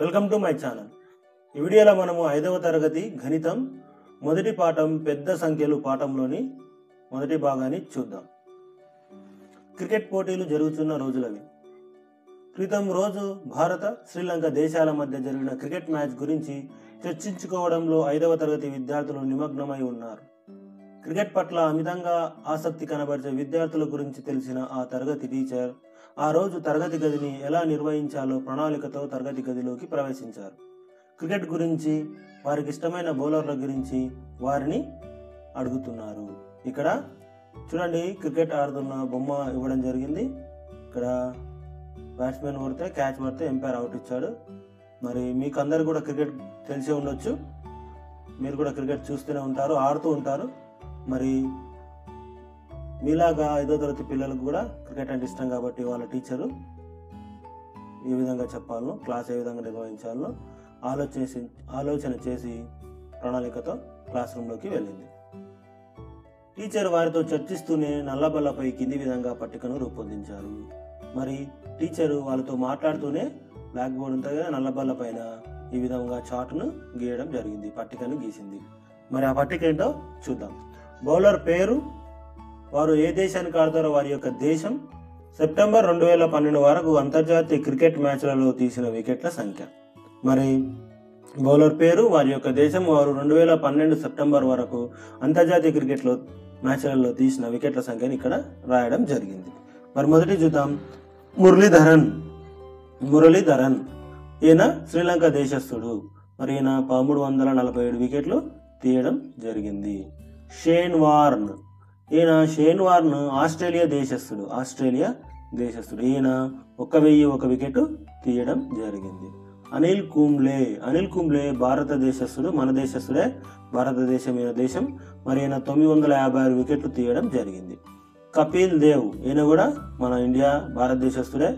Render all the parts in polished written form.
Welcome to my channel. ఈ వీడియోలో మనము 5వ తరగతి గణితం మొదటి పాఠం పెద్ద సంఖ్యలు పాఠంలోని మొదటి భాగాన్ని చూద్దాం। క్రికెట్ పోటీలు జరుగుతున్న రోజులవి। క్రితం రోజు భారత శ్రీలంక దేశాల మధ్య జరిగిన క్రికెట్ మ్యాచ్ గురించి చర్చించుకోవడంలో 5వ తరగతి విద్యార్థులు నిమగ్నమై ఉన్నారు। క్రికెట్ పట్ల అమితంగా ఆసక్తి కనబరిచే విద్యార్థుల గురించి తెలిసిన ఆ తరగతి టీచర్ ఆ రోజు తరగతి గదిని ఎలా నిర్వహించాలో ప్రణాళికతో తరగతి గదిలోకి ప్రవేశించారు। క్రికెట్ గురించి, వారికి ఇష్టమైన బౌలర్ల గురించి వారిని అడుగుతున్నారు। ఇక్కడ చూడండి, క్రికెట్ ఆడుతున్న బొమ్మ ఇవ్వడం జరిగింది। ఇక్కడ బ్యాట్స్మెన్ కొడితే, క్యాచ్ పడితే ఎంపైర్ అవుట్ ఇచ్చాడు। మరి మీకు అందరు కూడా క్రికెట్ తెలిసే ఉండొచ్చు, మీరు కూడా క్రికెట్ చూస్తూనే ఉంటారు, ఆడుతూ ఉంటారు। మరి మీలాగా 5వ తరగతి పిల్లలకు కూడా క్రికెట్ అంటే ఇష్టం కాబట్టి వాళ్ళ టీచరు ఏ విధంగా చెప్పాలో, క్లాస్ ఏ విధంగా నిర్వహించాలో ఆలోచన చేసి ప్రణాళికతో క్లాస్ రూమ్లోకి వెళ్ళింది। టీచర్ వారితో చర్చిస్తూనే నల్లబల్లపై కింది విధంగా పట్టికను రూపొందించారు। మరి టీచరు వాళ్ళతో మాట్లాడుతూనే బ్లాక్ బోర్డ్ ఉంటుంది కదా, నల్లబల్ల పైన ఈ విధంగా చార్ట్ను గీయడం జరిగింది, పట్టికను గీసింది। మరి ఆ పట్టిక ఏంటో చూద్దాం। బౌలర్ పేరు, వారు ఏ దేశానికి ఆడతారో వారి యొక్క దేశం, సెప్టెంబర్ 2012 వరకు అంతర్జాతీయ క్రికెట్ మ్యాచ్లలో తీసిన వికెట్ల సంఖ్య। మరి బౌలర్ పేరు, వారి యొక్క దేశం, వారు 2012 సెప్టెంబర్ వరకు అంతర్జాతీయ క్రికెట్లో మ్యాచ్లలో తీసిన వికెట్ల సంఖ్యని ఇక్కడ రాయడం జరిగింది। మరి మొదటి చూద్దాం, మురళీధరన్ ఈయన శ్రీలంక దేశస్థుడు। మరి ఈయన 1347 వికెట్లు తీయడం జరిగింది। షేన్ వార్న్ ఆస్ట్రేలియా దేశస్థుడు ఈయన 1001 వికెట్ తీయడం జరిగింది। అనిల్ కుంబ్లే భారతదేశస్థుడు, మన దేశస్థుడే, భారతదేశం ఈయన దేశం। మరి ఈయన 956 వికెట్లు తీయడం జరిగింది। కపిల్ దేవ్ ఈయన కూడా మన ఇండియా, భారతదేశస్థుడే।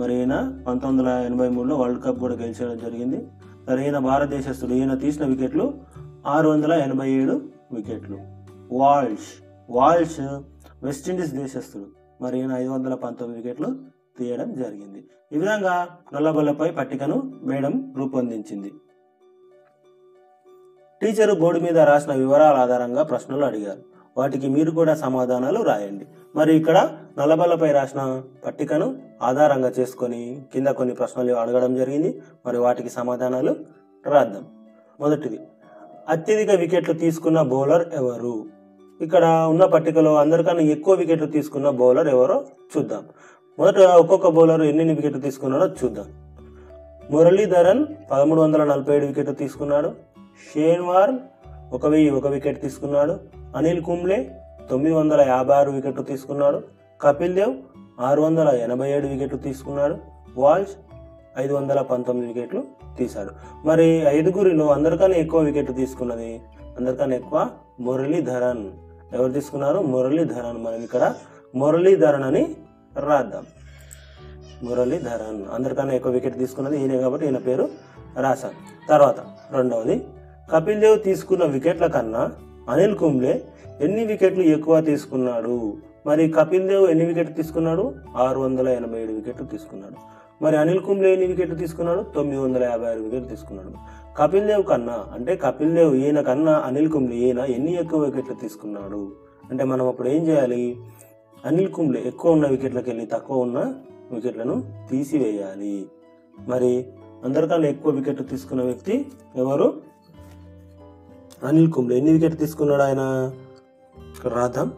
మరి ఈయన 1983లో వరల్డ్ కప్ కూడా గెలిచడం జరిగింది। మరి ఈయన భారతదేశస్థుడు, ఈయన తీసిన వికెట్లు 687 వికెట్లు। వాల్ష్ వెస్టిండీస్ దేశస్థుడు, మరి ఈయన 519 వికెట్లు తీయడం జరిగింది। ఈ విధంగా నల్లబల్లపై పట్టికను వేయడం రూపొందించింది। టీచరు బోర్డు మీద రాసిన వివరాల ఆధారంగా ప్రశ్నలు అడిగారు, వాటికి మీరు కూడా సమాధానాలు రాయండి। మరి ఇక్కడ నల్లబల్లపై రాసిన పట్టికను ఆధారంగా చేసుకొని కింద కొన్ని ప్రశ్నలు అడగడం జరిగింది, మరి వాటికి సమాధానాలు రాద్దాం। మొదటిది, అత్యధిక వికెట్లు తీసుకున్న బౌలర్ ఎవరు? ఇక్కడ ఉన్న పట్టికలో అందరికన్నా ఎక్కువ వికెట్లు తీసుకున్న బౌలర్ ఎవరో చూద్దాం। మొదట ఒక్కొక్క బౌలర్ ఎన్ని వికెట్లు తీసుకున్నాడో చూద్దాం। మురళీధరన్ 1347 వికెట్లు తీసుకున్నాడు, షేన్ వార్న్ 1001 వికెట్ తీసుకున్నాడు, అనిల్ కుంబ్లే 956 వికెట్లు తీసుకున్నాడు, కపిల్ దేవ్ 687 వికెట్లు తీసుకున్నాడు, వాల్ష్ 519 వికెట్లు తీశాడు। మరి ఐదుగురిలో అందరికన్నా ఎక్కువ మురళీధరన్ ఎవరు తీసుకున్నారు? మురళీధరన్। మనం ఇక్కడ మురళీధరన్ అని రాద్దాం। మురళీధరన్ అందరికన్నా ఎక్కువ వికెట్ తీసుకున్నది ఈయనే కాబట్టి ఈయన పేరు రాశాం। తర్వాత రెండవది, కపిల్ దేవ్ తీసుకున్న వికెట్ల కన్నా అనిల్ కుంబ్లే ఎన్ని వికెట్లు ఎక్కువ తీసుకున్నాడు? మరి కపిల్ దేవ్ ఎన్ని వికెట్లు తీసుకున్నాడు? 687 వికెట్లు తీసుకున్నాడు। మరి అనిల్ కుంబ్లే ఎన్ని వికెట్లు తీసుకున్నాడు? 956 వికెట్లు తీసుకున్నాడు। కపిల్ దేవ్ ఈయన కన్నా అనిల్ కుంబ్లే ఈయన ఎన్ని ఎక్కువ వికెట్లు తీసుకున్నాడు అంటే మనం అప్పుడు ఏం చేయాలి? అనిల్ కుంబ్లే ఎక్కువ ఉన్న వికెట్లకు వెళ్ళి తక్కువ ఉన్న వికెట్లను తీసివేయాలి। మరి అందరికన్నా ఎక్కువ వికెట్లు తీసుకున్న వ్యక్తి ఎవరు? అనిల్ కుంబ్లే ఎన్ని వికెట్లు తీసుకున్నాడు ఆయన? ఇక్కడ రాద్దాం,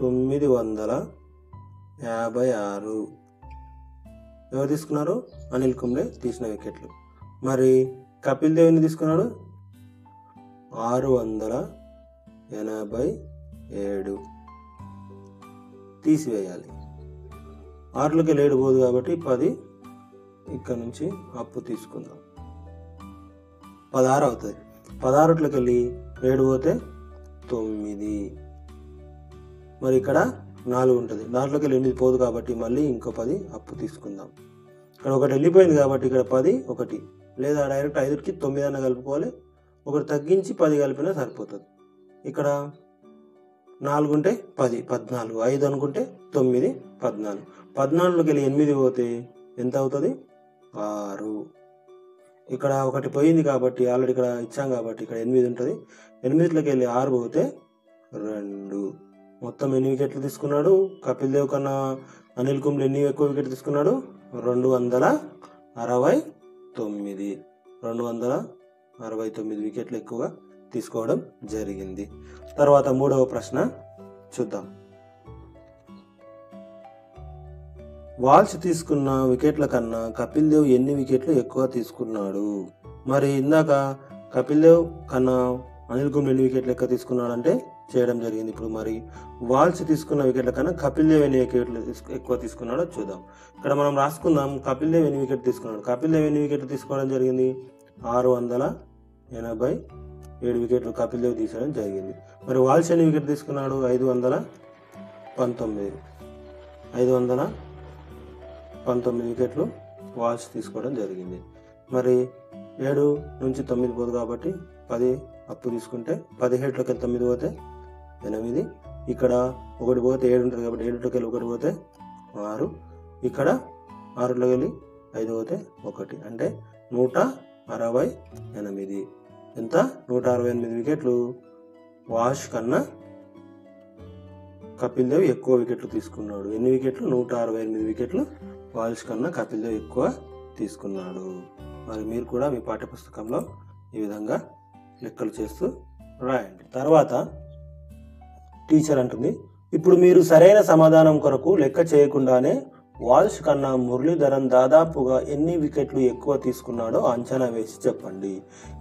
956 ఎవరు తీసుకున్నారు? అనిల్ కుంబ్లే తీసిన వికెట్లు। మరి కపిల్ దేవ్ ఎన్ని తీసుకున్నాడు? 687 తీసివేయాలి, 6లోకి 7 పోదు కాబట్టి 10 ఇక్కడ నుంచి అప్పు తీసుకుందాం, 16 అవుతుంది, 16లోకి 7 పోతే 9। మరి ఇక్కడ 4 ఉంటుంది, 4లోకి 8 పోదు కాబట్టి మళ్ళీ ఇంకో 10 అప్పు తీసుకుందాం। ఇక్కడ 1 వెళ్ళిపోయింది కాబట్టి ఇక్కడ 10, 1 లేదా డైరెక్ట్ 5కి 9 అన్న కలుపుకోవాలి, 1 తగ్గించి 10 కలిపినా సరిపోతుంది। ఇక్కడ 4 ఉంటే 10, 14, 5 అనుకుంటే 9, 14, 14లోకి 8 పోతే ఎంత అవుతుంది? 6। ఇక్కడ ఒకటి పోయింది కాబట్టి ఆల్రెడీ ఇక్కడ ఇచ్చాం కాబట్టి ఇక్కడ 8 ఉంటుంది. 8కి వెళ్ళి 6 పోతే 2. మొత్తం 8 వికెట్లు తీసుకున్నాడు. కపిల్ దేవ్ కన్నా అనిల్ కుంబ్లే ఎన్ని ఎక్కువ వికెట్ తీసుకున్నాడు? 269. 269 వికెట్లు ఎక్కువగా తీసుకోవడం జరిగింది. తర్వాత మూడవ ప్రశ్న చూద్దాం. వాల్స్ తీసుకున్న వికెట్ల కన్నా కపిల్ దేవ్ ఎన్ని వికెట్లు ఎక్కువ తీసుకున్నాడు? మరి ఇందాక కపిల్ దేవ్ కన్నా అనిల్ కుంబ్లే ఎన్ని వికెట్లు ఎక్కువ తీసుకున్నాడు అంటే చేయడం జరిగింది. ఇప్పుడు మరి వాల్స్ తీసుకున్న వికెట్ల కన్నా కపిల్ దేవ్ ఎన్ని వికెట్లు ఎక్కువ తీసుకున్నాడో చూద్దాం. ఇక్కడ మనం రాసుకుందాం కపిల్ దేవ్ ఎన్ని వికెట్ తీసుకున్నాడు. కపిల్ దేవ్ ఎన్ని వికెట్లు తీసుకోవడం జరిగింది? 687 వికెట్లు కపిల్ దేవ్ తీసుకోవడం జరిగింది. మరి వాల్స్ ఎన్ని వికెట్ తీసుకున్నాడు? 519 వికెట్లు వాల్స్ తీసుకోవడం జరిగింది. మరి 7 నుంచి 9 పోదు కాబట్టి 10 అప్పు తీసుకుంటే 17లోకి 9 పోతే 8. ఇక్కడ 1 పోతే 7 ఉంటుంది కాబట్టి 7లోకి 1 పోతే 6. ఇక్కడ 6లోకి 5 పోతే 1 అంటే 168. ఎంత? 168 వికెట్లు వాల్స్ కన్నా కపిల్ దేవ్ ఎక్కువ వికెట్లు తీసుకున్నాడు. ఎన్ని వికెట్లు? 168 వికెట్లు వాల్స్ కన్నా కపిల్ దేవ్ ఎక్కువ తీసుకున్నాడు. మరి మీరు కూడా మీ పాఠ్యపుస్తకంలో ఈ విధంగా లెక్కలు చేస్తూ రాయండి. తర్వాత టీచర్ అంటుంది, ఇప్పుడు మీరు సరైన సమాధానం కొరకు లెక్క చేయకుండానే వాల్స్ కన్నా మురళీధరన్ దాదాపుగా ఎన్ని వికెట్లు ఎక్కువ తీసుకున్నాడో అంచనా వేసి చెప్పండి.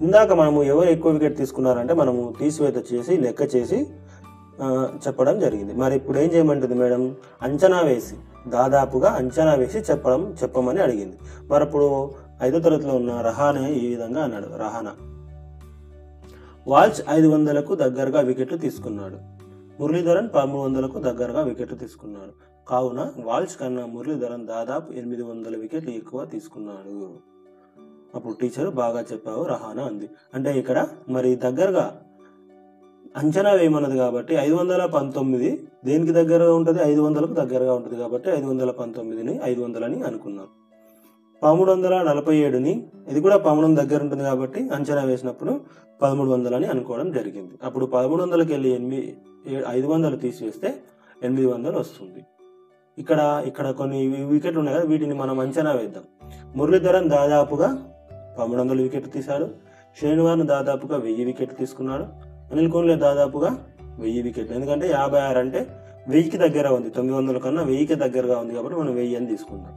ఇందాక మనము ఎవరు ఎక్కువ వికెట్ తీసుకున్నారంటే మనము తీసివేత చేసి లెక్క చేసి చెప్పడం జరిగింది. మరి ఇప్పుడు ఏం చేయమంటుంది మేడం? అంచనా వేసి, దాదాపుగా అంచనా వేసి చెప్పమని అడిగింది. మరి ఇప్పుడు 5వ తరగతిలో ఉన్న రహానే ఈ విధంగా అన్నాడు. రహానా, వాల్స్ 500కు దగ్గరగా వికెట్లు తీసుకున్నాడు, మురళీధరన్ 1300కు దగ్గరగా వికెట్లు తీసుకున్నాడు, కావున వాల్స్ కన్నా మురళీధరన్ దాదాపు 800 వికెట్లు ఎక్కువ తీసుకున్నాడు. అప్పుడు టీచర్, బాగా చెప్పావు రహానా అంది. అంటే ఇక్కడ మరి దగ్గరగా అంచనా వేయమన్నది కాబట్టి 519 దేనికి దగ్గరగా ఉంటుంది? 500కు దగ్గరగా ఉంటుంది కాబట్టి 519ని 500 అనుకున్నారు. 1347ని, ఇది కూడా 1300 దగ్గర ఉంటుంది కాబట్టి అంచనా వేసినప్పుడు 1300 అనుకోవడం జరిగింది. అప్పుడు 1300కి వెళ్ళి 500 తీసివేస్తే 800 వస్తుంది. ఇక్కడ కొన్ని వికెట్లు ఉన్నాయి కదా, వీటిని మనం అంచనా వేద్దాం. మురళీధరన్ దాదాపుగా 1300 వికెట్లు తీశాడు, షేన్ వార్న్ దాదాపుగా 1000 వికెట్లు తీసుకున్నాడు, అనిల్ కుంబ్లే దాదాపుగా 1000 వికెట్లు. ఎందుకంటే 56 అంటే 1000కి దగ్గర ఉంది, 900 కన్నా 1000కి దగ్గరగా ఉంది కాబట్టి మనం 1000 అని తీసుకుందాం.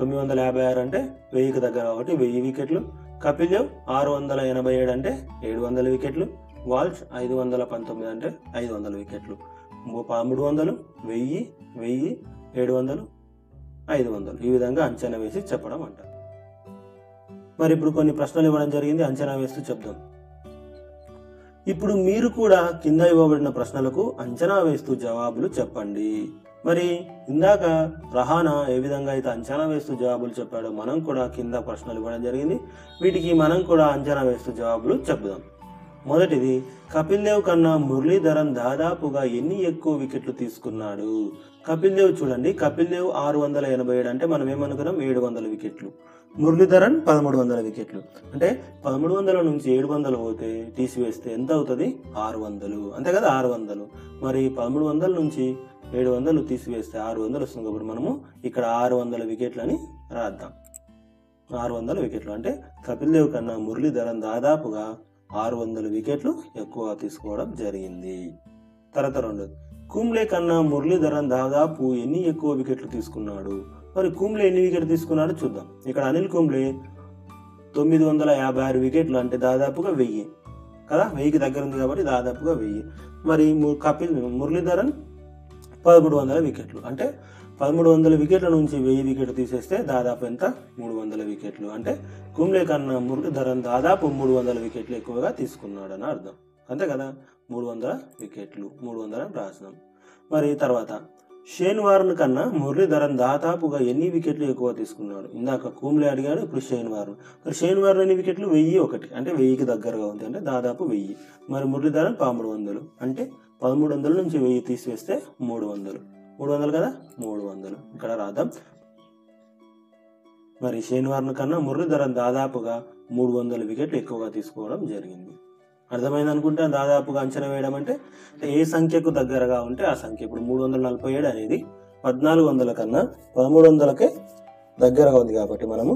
956 అంటే 1000కి దగ్గర కాబట్టి 1000 వికెట్లు. కపిల్ దేవ్ 687 అంటే 700 వికెట్లు, వాల్స్ 519 అంటే 500 వికెట్లు. 300, 1000, 1000, 700, 500 ఈ విధంగా అంచనా వేసి చెప్పడం అంటారు. మరి ఇప్పుడు కొన్ని ప్రశ్నలు ఇవ్వడం జరిగింది, అంచనా వేస్తూ చెప్దాం. ఇప్పుడు మీరు కూడా కింద ఇవ్వబడిన ప్రశ్నలకు అంచనా వేస్తూ జవాబులు చెప్పండి. మరి ఇందాక రహానా ఏ విధంగా అయితే అంచనా వేస్తూ జవాబులు చెప్పాడో మనం కూడా కింద ప్రశ్నలు ఇవ్వడం జరిగింది, వీటికి మనం కూడా అంచనా వేస్తూ జవాబులు చెప్దాం. మొదటిది, కపిల్ దేవ్ కన్నా మురళీధరన్ దాదాపుగా ఎన్ని ఎక్కువ వికెట్లు తీసుకున్నాడు? కపిల్ దేవ్ చూడండి, కపిల్ దేవ్ 687 అంటే మనం ఏమనుకున్నాం? 700 వికెట్లు. మురళీధరన్ 1300 వికెట్లు. అంటే 1300 నుంచి 700 పోతే తీసివేస్తే ఎంత అవుతుంది? 600 అంతే కదా, 600. మరి 1300 నుంచి 700 తీసివేస్తే 600 వస్తుంది కాబట్టి మనము ఇక్కడ 600 వికెట్లు అని రాద్దాం. 600 వికెట్లు అంటే కపిల్ దేవ్ కన్నా మురళీధరన్ దాదాపుగా 600 వికెట్లు ఎక్కువ తీసుకోవడం జరిగింది. తర్వాత 2, కుంబ్లే కన్నా మురళీధరన్ దాదాపు ఎన్ని ఎక్కువ వికెట్లు తీసుకున్నాడు? మరి కుంబ్లే ఎన్ని వికెట్లు తీసుకున్నాడో చూద్దాం. ఇక్కడ అనిల్ కుంబ్లే 956 వికెట్లు అంటే దాదాపుగా 1000 కదా, 1000కి దగ్గర ఉంది కాబట్టి దాదాపుగా 1000. మరి మురళీధరన్ 1300 వికెట్లు అంటే 1300 వికెట్ల నుంచి 1000 వికెట్లు తీసేస్తే దాదాపు ఎంత? 300 వికెట్లు. అంటే కుంబ్లే కన్నా మురళీధరన్ దాదాపు 300 వికెట్లు ఎక్కువగా తీసుకున్నాడు అని అర్థం, అంతే కదా. 300 వికెట్లు, 300 అని రాసినాం. మరి తర్వాత, షేన్ వార్న్ కన్నా మురళీధరన్ దాదాపుగా ఎన్ని వికెట్లు ఎక్కువ తీసుకున్నాడు? ఇందాక కుంబ్లే అడిగాడు, ఇప్పుడు షేన్ వార్న్. మరి షేన్ వార్న్ ఎన్ని వికెట్లు? 1001 అంటే 1000కి దగ్గరగా ఉంది అంటే దాదాపు 1000. మరి మురళీధరన్ 1300 అంటే 1300 నుంచి 1000 తీసివేస్తే 300 కదా, 300 ఇక్కడ రాద్దాం. మరి షేన్ వార్న్ కన్నా మురళీధరన్ దాదాపుగా 300 వికెట్లు ఎక్కువగా తీసుకోవడం జరిగింది. అర్థమైంది అనుకుంటే దాదాపుగా అంచనా వేయడం అంటే ఏ సంఖ్యకు దగ్గరగా ఉంటే ఆ సంఖ్య. ఇప్పుడు 347 అనేది 1400 కన్నా 1300కే దగ్గరగా ఉంది కాబట్టి మనము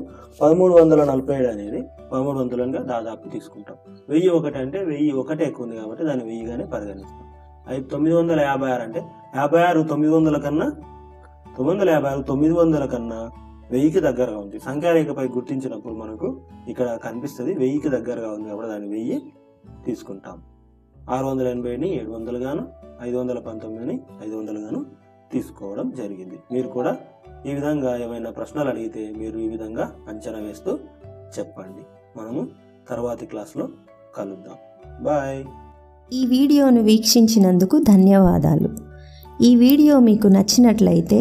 1347 అనేది 1300గా దాదాపు తీసుకుంటాం. 1001 అంటే 1001 ఎక్కువ ఉంది కాబట్టి దాన్ని 1000గానే పరిగణిస్తాం. అయితే 956 అంటే 56 900 కన్నా 956 900 కన్నా 1000కి దగ్గరగా ఉంది. సంఖ్యారేఖపై గుర్తించినప్పుడు మనకు ఇక్కడ కనిపిస్తుంది 1000కి దగ్గరగా ఉంది కాబట్టి దాన్ని 1000 తీసుకుంటాం. 680ని 700గాను 519ని 500గాను తీసుకోవడం జరిగింది. మీరు కూడా ఈ విధంగా ఏమైనా ప్రశ్నలు అడిగితే మీరు ఈ విధంగా అంచనా వేస్తూ చెప్పండి. మనము తర్వాతి క్లాస్లో కలుద్దాం. బాయ్. ఈ వీడియోను వీక్షించినందుకు ధన్యవాదాలు. ఈ వీడియో మీకు నచ్చినట్లయితే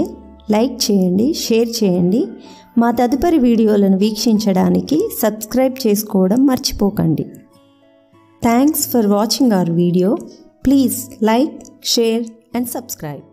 లైక్ చేయండి, షేర్ చేయండి. మా తదుపరి వీడియోలను వీక్షించడానికి సబ్స్క్రైబ్ చేసుకోవడం మర్చిపోకండి. Thanks for watching our video. Please like, share and subscribe.